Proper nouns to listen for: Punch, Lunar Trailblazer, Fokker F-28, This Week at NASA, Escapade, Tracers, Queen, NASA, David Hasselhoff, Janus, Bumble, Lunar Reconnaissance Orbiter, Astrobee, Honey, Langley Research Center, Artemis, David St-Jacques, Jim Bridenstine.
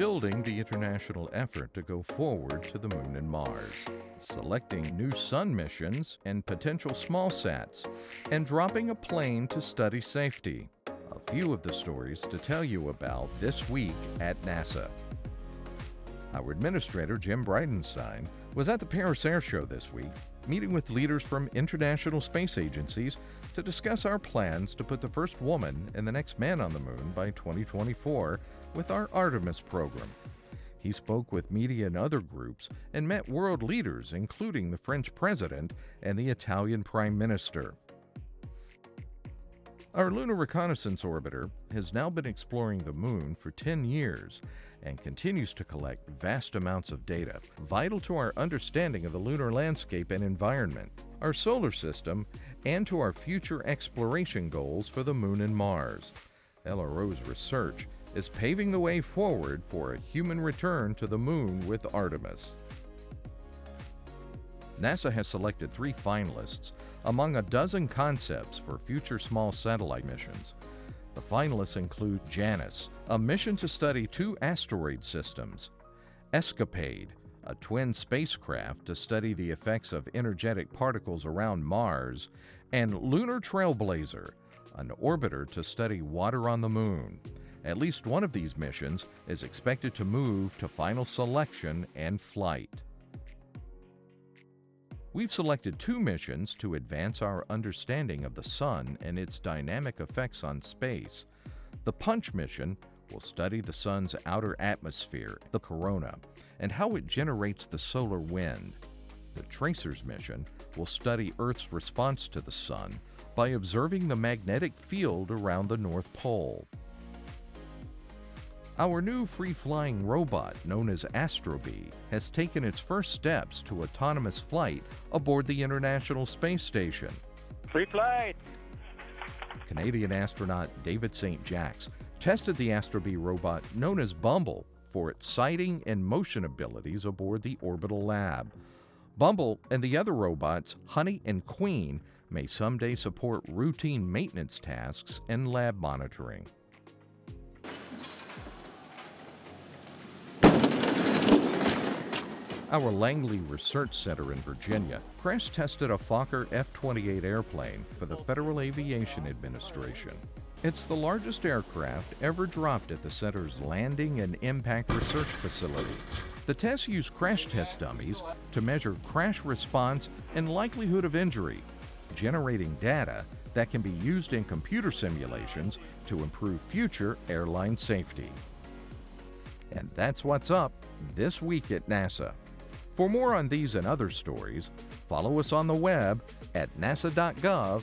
building the international effort to go forward to the Moon and Mars, selecting new sun missions and potential smallsats, and dropping a plane to study safety. A few of the stories to tell you about this week at NASA. Our administrator, Jim Bridenstine, was at the Paris Air Show this week, meeting with leaders from international space agencies to discuss our plans to put the first woman and the next man on the moon by 2024 with our Artemis program. He spoke with media and other groups and met world leaders, including the French president and the Italian prime minister. Our Lunar Reconnaissance Orbiter has now been exploring the moon for 10 years and continues to collect vast amounts of data, vital to our understanding of the lunar landscape and environment, our solar system, and to our future exploration goals for the moon and Mars. LRO's research is paving the way forward for a human return to the moon with Artemis. NASA has selected 3 finalists among a dozen concepts for future small satellite missions. The finalists include Janus, a mission to study 2 asteroid systems; Escapade, a twin spacecraft to study the effects of energetic particles around Mars; and Lunar Trailblazer, an orbiter to study water on the moon. At least one of these missions is expected to move to final selection and flight. We've selected 2 missions to advance our understanding of the Sun and its dynamic effects on space. The Punch mission will study the Sun's outer atmosphere, the corona, and how it generates the solar wind. The Tracers mission will study Earth's response to the Sun by observing the magnetic field around the North Pole. Our new free-flying robot, known as Astrobee, has taken its first steps to autonomous flight aboard the International Space Station. Free flight! Canadian astronaut David St-Jacques tested the Astrobee robot, known as Bumble, for its sighting and motion abilities aboard the orbital lab. Bumble and the other robots, Honey and Queen, may someday support routine maintenance tasks and lab monitoring. Our Langley Research Center in Virginia crash-tested a Fokker F-28 airplane for the Federal Aviation Administration. It's the largest aircraft ever dropped at the center's Landing and Impact Research Facility. The tests used crash test dummies to measure crash response and likelihood of injury, generating data that can be used in computer simulations to improve future airline safety. And that's what's up this week at NASA. For more on these and other stories, follow us on the web at nasa.gov/twan.